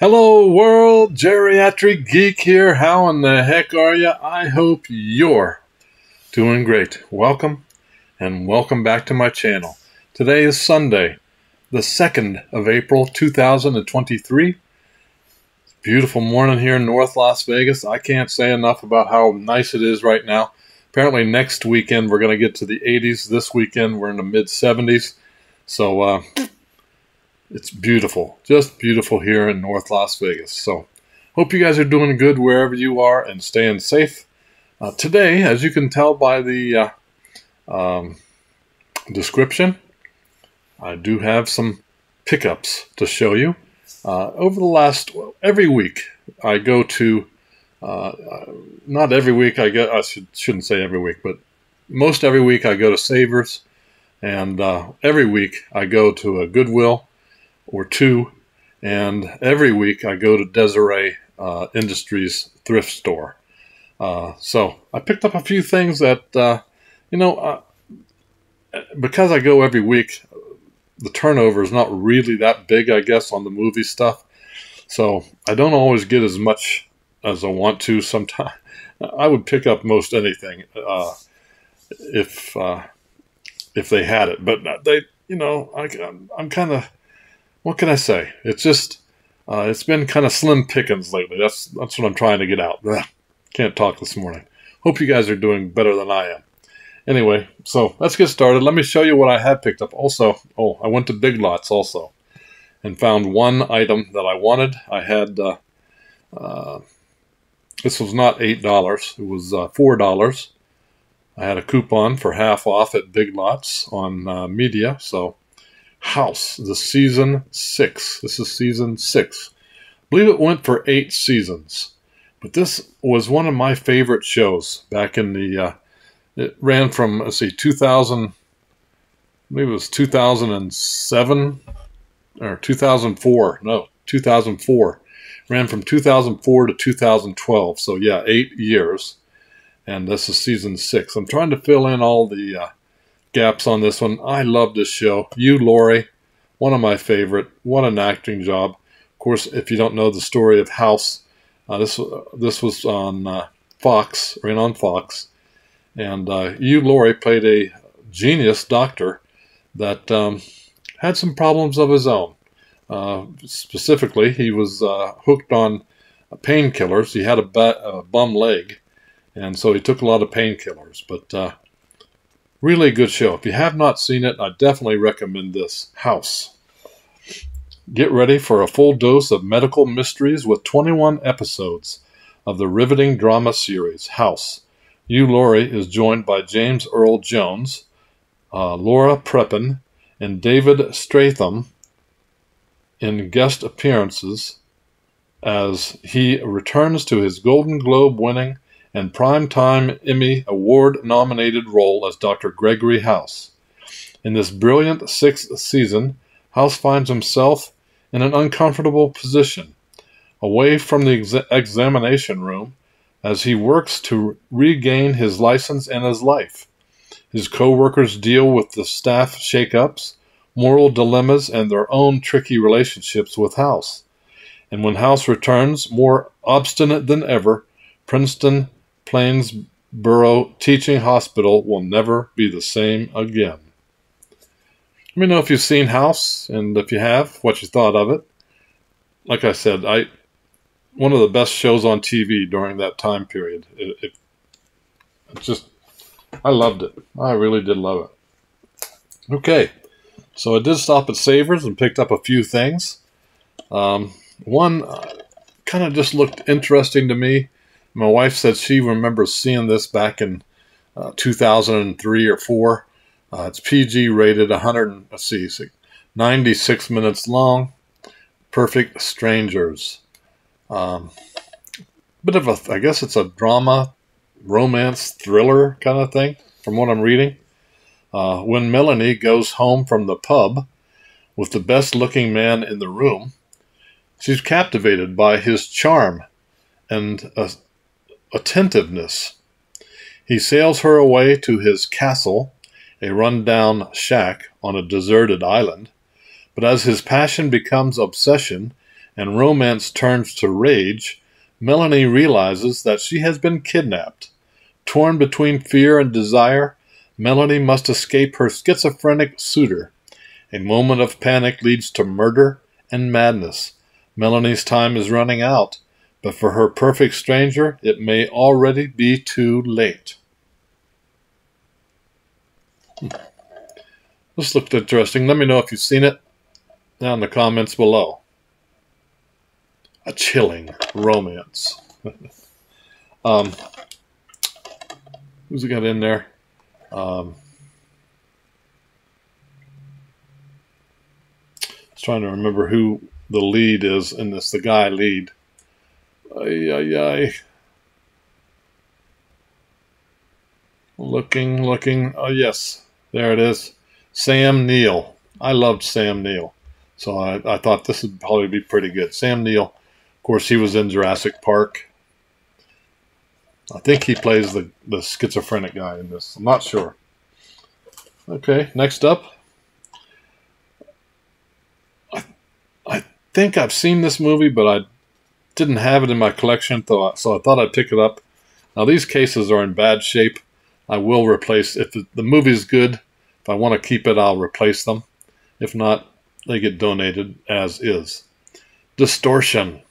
Hello world, Geriatric Geek here. How in the heck are you? I hope you're doing great. Welcome and welcome back to my channel. Today is Sunday, the 2nd of April, 2023. It's a beautiful morning here in North Las Vegas. I can't say enough about how nice it is right now. Apparently next weekend we're going to get to the 80s. This weekend we're in the mid-70s. So, it's beautiful, just beautiful here in North Las Vegas. So, hope you guys are doing good wherever you are and staying safe. Today, as you can tell by the description, I do have some pickups to show you. Every week I go to, not every week, I guess, I shouldn't say every week, but most every week I go to Savers, and every week I go to a Goodwill or two, and every week I go to Deseret Industries thrift store. So I picked up a few things that, because I go every week, the turnover is not really that big, I guess, on the movie stuff. So I don't always get as much as I want to sometimes. I would pick up most anything if they had it. But they, you know, I'm kind of... What can I say? It's just, it's been kind of slim pickings lately. That's what I'm trying to get out. Ugh, can't talk this morning. Hope you guys are doing better than I am. Anyway, so let's get started. Let me show you what I had picked up. Also, I went to Big Lots also and found one item that I wanted. I had, this was not $8. It was $4. I had a coupon for half off at Big Lots on media, so... House, the season 6. This is season 6. I believe it went for 8 seasons, but this was one of my favorite shows back in the, it ran from, let's see, 2000, I believe it was 2007 or 2004. No, 2004. Ran from 2004 to 2012. So yeah, 8 years. And this is season 6. I'm trying to fill in all the, gaps on this one. I love this show. Hugh Laurie, one of my favorite. What an acting job. Of course, if you don't know the story of House, this was on Fox, ran on Fox, and Hugh Laurie played a genius doctor that had some problems of his own. Specifically, he was hooked on painkillers. He had a bum leg, and so he took a lot of painkillers, but really good show. If you have not seen it, I definitely recommend this. House. Get ready for a full dose of medical mysteries with 21 episodes of the riveting drama series, House. Hugh Laurie is joined by James Earl Jones, Laura Prepon, and David Strathairn in guest appearances as he returns to his Golden Globe winning and primetime Emmy Award-nominated role as Dr. Gregory House. In this brilliant 6th season, House finds himself in an uncomfortable position, away from the examination room, as he works to regain his license and his life. His co-workers deal with the staff shakeups, moral dilemmas, and their own tricky relationships with House. And when House returns, more obstinate than ever, Princeton Plainsboro Teaching Hospital will never be the same again. Let me know if you've seen House, and if you have, what you thought of it. Like I said, one of the best shows on TV during that time period. I loved it. I really did love it. Okay, so I did stop at Savers and picked up a few things. One kind of just looked interesting to me. My wife said she remembers seeing this back in 2003 or 4. It's PG rated, 96 minutes long. Perfect Strangers. Bit of I guess it's a drama, romance, thriller kind of thing from what I'm reading. When Melanie goes home from the pub with the best looking man in the room, she's captivated by his charm and attentiveness. He sails her away to his castle, a run-down shack on a deserted island, but as his passion becomes obsession and romance turns to rage, Melanie realizes that she has been kidnapped. Torn between fear and desire, Melanie must escape her schizophrenic suitor. A moment of panic leads to murder and madness. Melanie's time is running out, but for her perfect stranger, it may already be too late. This looked interesting. Let me know if you've seen it down in the comments below. A chilling romance. Who's it got in there? I was trying to remember who the lead is in this, the guy lead. Looking. Oh, yes. There it is. Sam Neill. I loved Sam Neill. So I thought this would probably be pretty good. Sam Neill, of course, he was in Jurassic Park. I think he plays the schizophrenic guy in this. I'm not sure. Okay, next up. I think I've seen this movie, but I didn't have it in my collection, so I thought I'd pick it up. Now, these cases are in bad shape. I will replace, if the movie's good, if I want to keep it, I'll replace them. If not, they get donated as is. Distortion.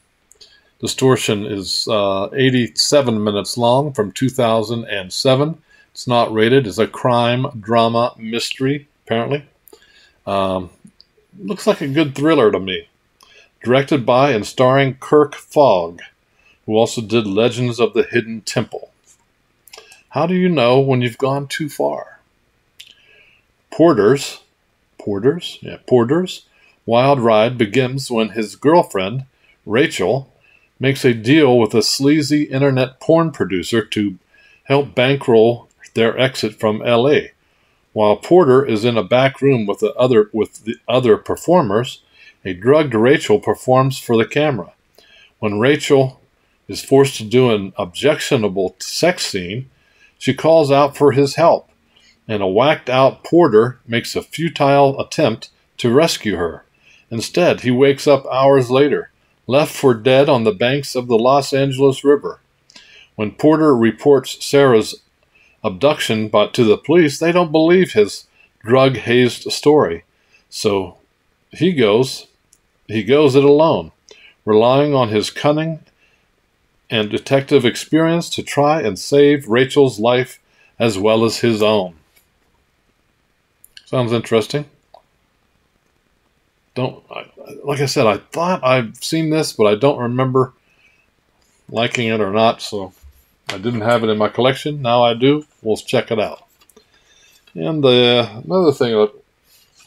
Distortion is 87 minutes long from 2007. It's not rated. It's a crime, drama, mystery, apparently. Looks like a good thriller to me. Directed by and starring Kirk Fogg, who also did Legends of the Hidden Temple. How do you know when you've gone too far? Porter's wild ride begins when his girlfriend, Rachel, makes a deal with a sleazy internet porn producer to help bankroll their exit from L.A. While Porter is in a back room with the other performers, a drugged Rachel performs for the camera. When Rachel is forced to do an objectionable sex scene, she calls out for his help, and a whacked-out Porter makes a futile attempt to rescue her. Instead, he wakes up hours later, left for dead on the banks of the Los Angeles River. When Porter reports Sarah's abduction to the police, they don't believe his drug-hazed story. So he goes it alone, relying on his cunning and detective experience to try and save Rachel's life as well as his own. Sounds interesting. Like I said, I thought I've seen this, but I don't remember liking it or not, so I didn't have it in my collection. Now I do. We'll check it out. And another thing that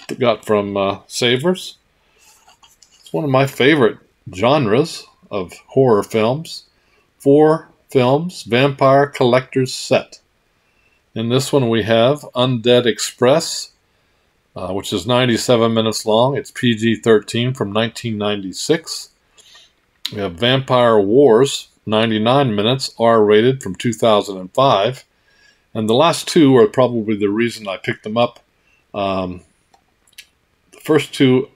I got from Savers. It's one of my favorite genres of horror films. 4 films, Vampire Collector's Set. In this one we have Undead Express, which is 97 minutes long. It's PG-13 from 1996. We have Vampire Wars, 99 minutes, R-rated from 2005. And the last two are probably the reason I picked them up. The first two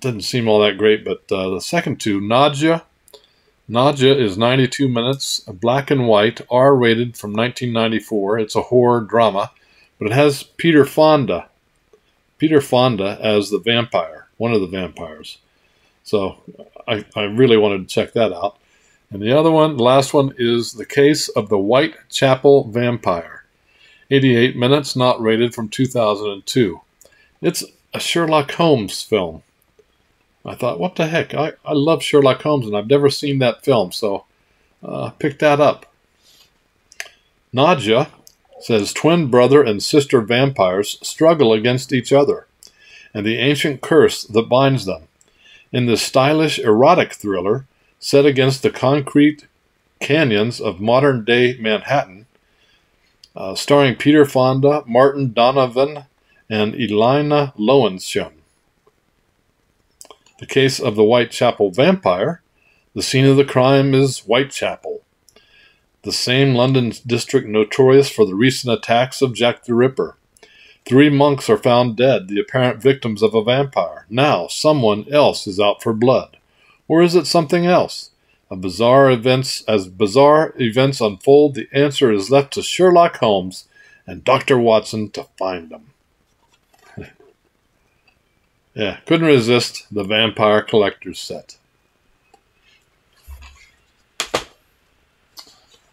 didn't seem all that great, but the second two, Nausea. Nausea is 92 minutes, black and white, R-rated from 1994. It's a horror drama. But it has Peter Fonda as the vampire, one of the vampires. So I really wanted to check that out. And the other one, the last one, is The Case of the Whitechapel Vampire. 88 minutes, not rated, from 2002. It's a Sherlock Holmes film. I thought, what the heck? I love Sherlock Holmes, and I've never seen that film, so pick that up. Nadia says twin brother and sister vampires struggle against each other and the ancient curse that binds them in this stylish erotic thriller set against the concrete canyons of modern-day Manhattan, starring Peter Fonda, Martin Donovan, and Elina Löwensohn. The Case of the Whitechapel Vampire. The scene of the crime is Whitechapel, the same London district notorious for the recent attacks of Jack the Ripper. Three monks are found dead, the apparent victims of a vampire. Now someone else is out for blood. Or is it something else? As bizarre events unfold, the answer is left to Sherlock Holmes and Dr. Watson to find them. Yeah, couldn't resist the Vampire Collector's set.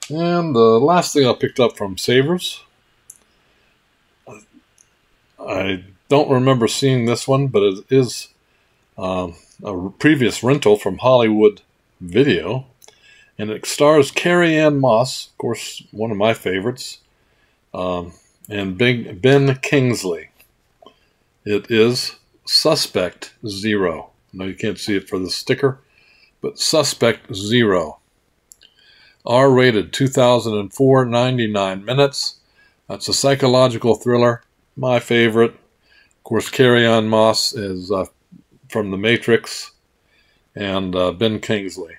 And the last thing I picked up from Savers, I don't remember seeing this one, but it is a previous rental from Hollywood Video, and it stars Carrie-Anne Moss, of course, one of my favorites, and Ben Kingsley. It is Suspect Zero. Now you can't see it for the sticker, but Suspect Zero. R-rated, 2004, 99 minutes. That's a psychological thriller. My favorite. Of course, Carrie-Anne Moss is from The Matrix, and Ben Kingsley.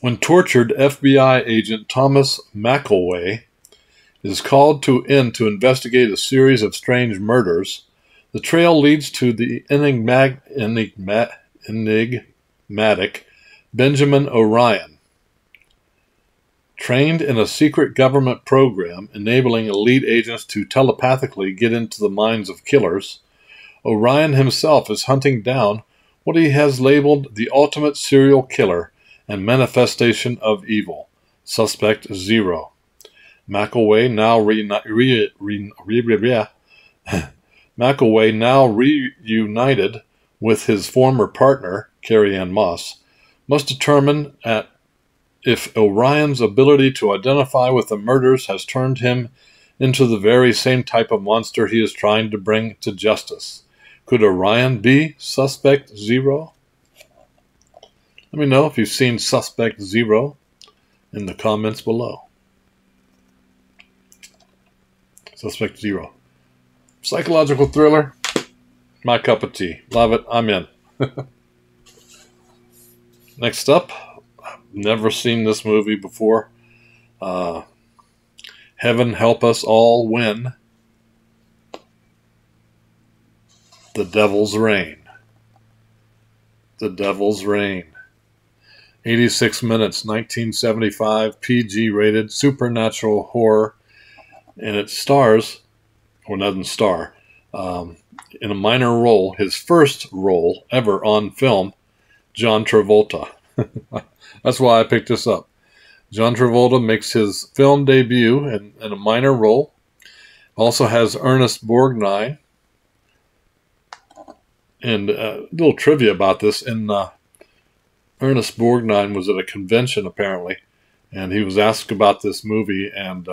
When tortured FBI agent Thomas McElway is called to investigate a series of strange murders, the trail leads to the enigmatic Benjamin Orion. Trained in a secret government program enabling elite agents to telepathically get into the minds of killers, Orion himself is hunting down what he has labeled the ultimate serial killer and manifestation of evil, Suspect Zero. McElway now reunited with his former partner, Carrie-Anne Moss, must determine if Orion's ability to identify with the murders has turned him into the very same type of monster he is trying to bring to justice. Could Orion be Suspect Zero? Let me know if you've seen Suspect Zero in the comments below. Suspect Zero. Psychological thriller. My cup of tea. Love it. I'm in. Next up, I've never seen this movie before. Heaven Help Us All When The Devil's Reign. The Devil's Reign. 86 minutes, 1975, PG-rated, supernatural horror, and it stars, or doesn't star, in a minor role, his first role ever on film, John Travolta. That's why I picked this up. John Travolta makes his film debut in a minor role. Also has Ernest Borgnine. And a little trivia about this. Ernest Borgnine was at a convention, apparently, and he was asked about this movie, and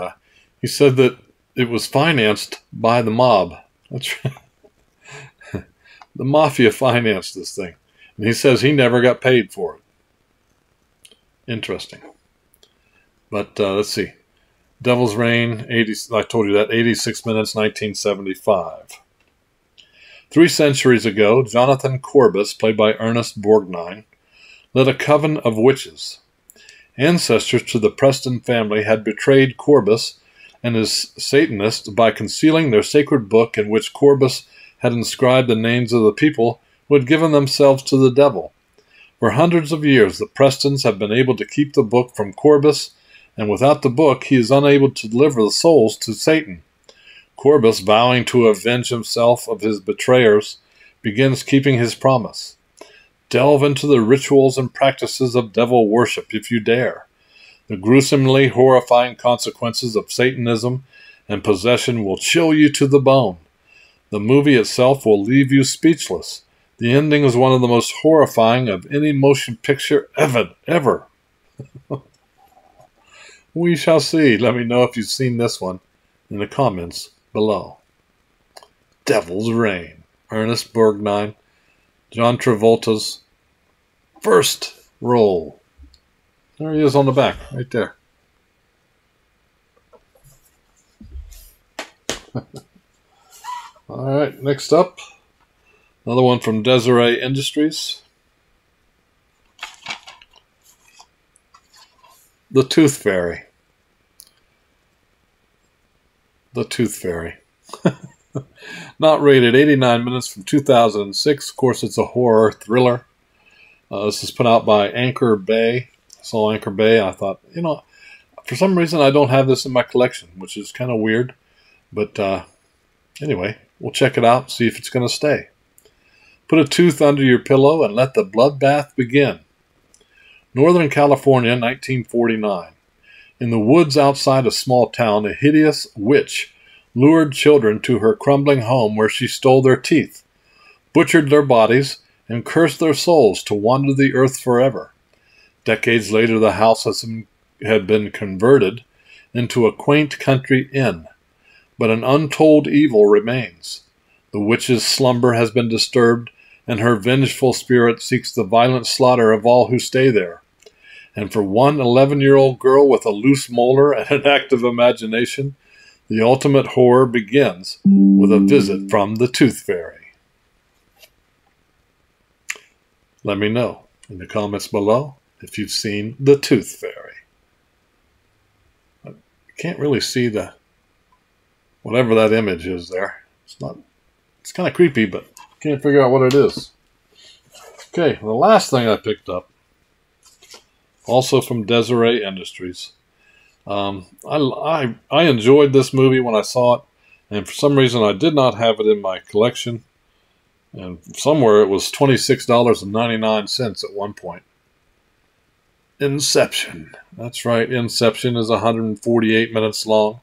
he said that it was financed by the mob. That's right. The mafia financed this thing. And he says he never got paid for it. Interesting. But let's see. Devil's Reign, I told you that, 86 minutes, 1975. 3 centuries ago, Jonathan Corbus, played by Ernest Borgnine, led a coven of witches. Ancestors to the Preston family had betrayed Corbus and his Satanists by concealing their sacred book in which Corbus had inscribed the names of the people who had given themselves to the devil. For hundreds of years, the Prestons have been able to keep the book from Corbus, and without the book, he is unable to deliver the souls to Satan. Corbus, vowing to avenge himself of his betrayers, begins keeping his promise. Delve into the rituals and practices of devil worship if you dare. The gruesomely horrifying consequences of Satanism and possession will chill you to the bone. The movie itself will leave you speechless. The ending is one of the most horrifying of any motion picture ever. We shall see. Let me know if you've seen this one in the comments below. Devil's Reign. Ernest Borgnine. John Travolta's first role. There he is on the back, right there. All right, next up. Another one from Deseret Industries. The Tooth Fairy. The Tooth Fairy. Not rated, 89 minutes from 2006. Of course, it's a horror thriller. This is put out by Anchor Bay. I saw Anchor Bay. I thought, you know, for some reason I don't have this in my collection, which is kind of weird. But anyway, we'll check it out, see if it's going to stay. Put a tooth under your pillow and let the bloodbath begin. Northern California, 1949. In the woods outside a small town, a hideous witch lured children to her crumbling home where she stole their teeth, butchered their bodies, and cursed their souls to wander the earth forever. Decades later, the house had been converted into a quaint country inn, but an untold evil remains. The witch's slumber has been disturbed, and her vengeful spirit seeks the violent slaughter of all who stay there. And for one 11-year-old girl with a loose molar and an active imagination, the ultimate horror begins with a visit from the Tooth Fairy. Let me know in the comments below if you've seen The Tooth Fairy. I can't really see the whatever that image is there. It's kind of creepy, but can't figure out what it is. Okay, the last thing I picked up, also from Deseret Industries. I enjoyed this movie when I saw it, and for some reason I did not have it in my collection. And somewhere it was $26.99 at one point. Inception. That's right, Inception is 148 minutes long.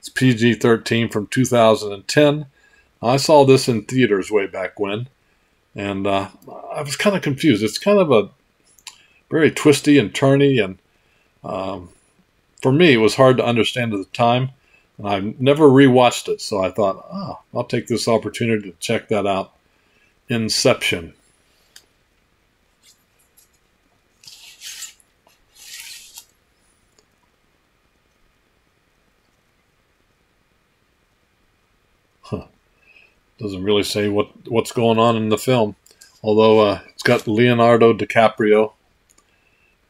It's PG-13 from 2010. I saw this in theaters way back when, and I was kind of confused. It's kind of a very twisty and turny, and for me, it was hard to understand at the time, and I never rewatched it, so I thought, I'll take this opportunity to check that out. Inception. Huh. Doesn't really say what's going on in the film, although it's got Leonardo DiCaprio,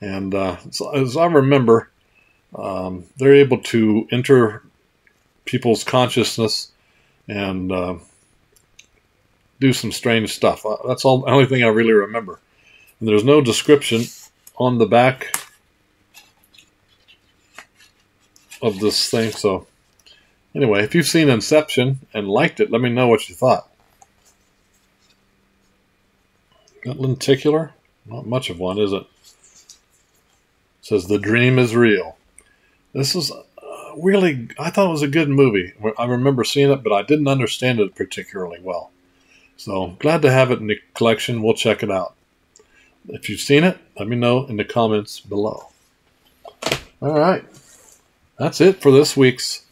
and as I remember, they're able to enter people's consciousness and do some strange stuff. That's all. The only thing I really remember. And there's no description on the back of this thing. So anyway, if you've seen Inception and liked it, let me know what you thought. Got lenticular? Not much of one, is it? It says, the dream is real. This is really, I thought it was a good movie. I remember seeing it, but I didn't understand it particularly well. So, glad to have it in the collection. We'll check it out. If you've seen it, let me know in the comments below. All right. That's it for this week's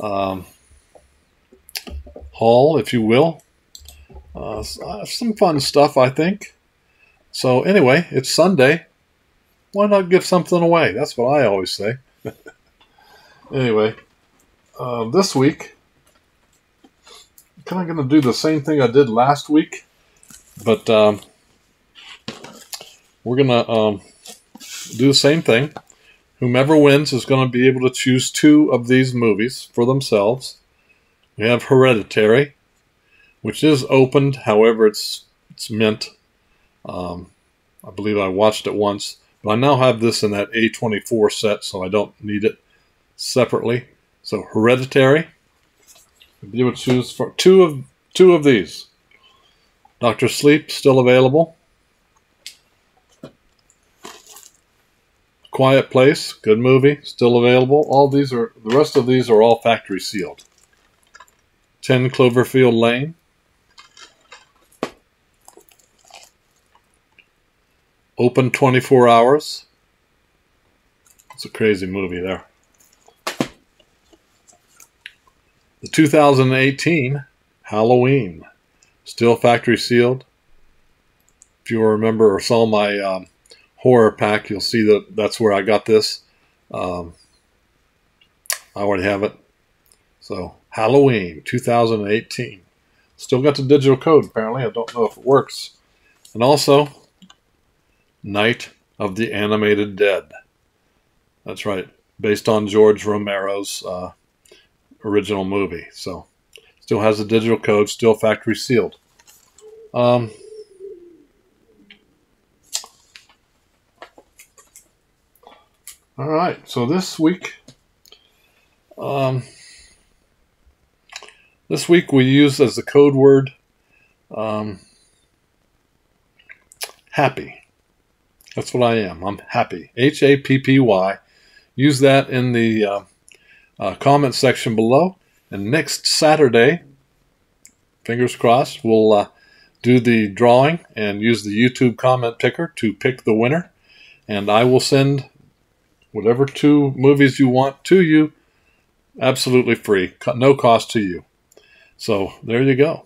haul, if you will. Some fun stuff, I think. So, anyway, it's Sunday. Why not give something away? That's what I always say. Anyway, this week, kind of going to do the same thing I did last week, but we're going to do the same thing. Whomever wins is going to be able to choose two of these movies for themselves. We have Hereditary, which is opened, however it's meant. I believe I watched it once. But I now have this in that A24 set, so I don't need it separately. So Hereditary. You would choose for two of these. Dr. Sleep, still available. Quiet Place, good movie, still available. All these are, the rest of these are all factory sealed. 10 Cloverfield Lane. Open 24 Hours. It's a crazy movie there. The 2018 Halloween. Still factory sealed. If you remember or saw my horror pack, you'll see that that's where I got this. I already have it. So, Halloween 2018. Still got the digital code, apparently. I don't know if it works. And also, Night of the Animated Dead. That's right. Based on George Romero's original movie. So still has the digital code, still factory sealed. All right, so this week we used as the code word happy. That's what I am. I'm happy. H-A-P-P-Y. Use that in the comment section below. And next Saturday, fingers crossed, we'll do the drawing and use the YouTube comment picker to pick the winner. And I will send whatever two movies you want to you, absolutely free, no cost to you. So there you go.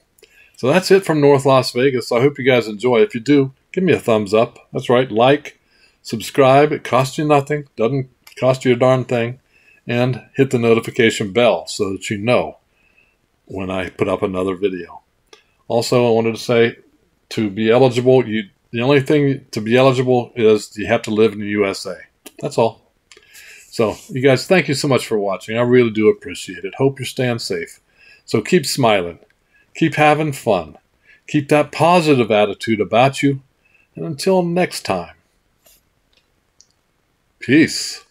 So that's it from North Las Vegas. I hope you guys enjoy. If you do, give me a thumbs up. That's right. Like, subscribe. It costs you nothing. Doesn't cost you a darn thing. And hit the notification bell so that you know when I put up another video. Also, I wanted to say, to be eligible, the only thing to be eligible is you have to live in the USA. That's all. So, you guys, thank you so much for watching. I really do appreciate it. Hope you're staying safe. So keep smiling. Keep having fun. Keep that positive attitude about you. And until next time, peace.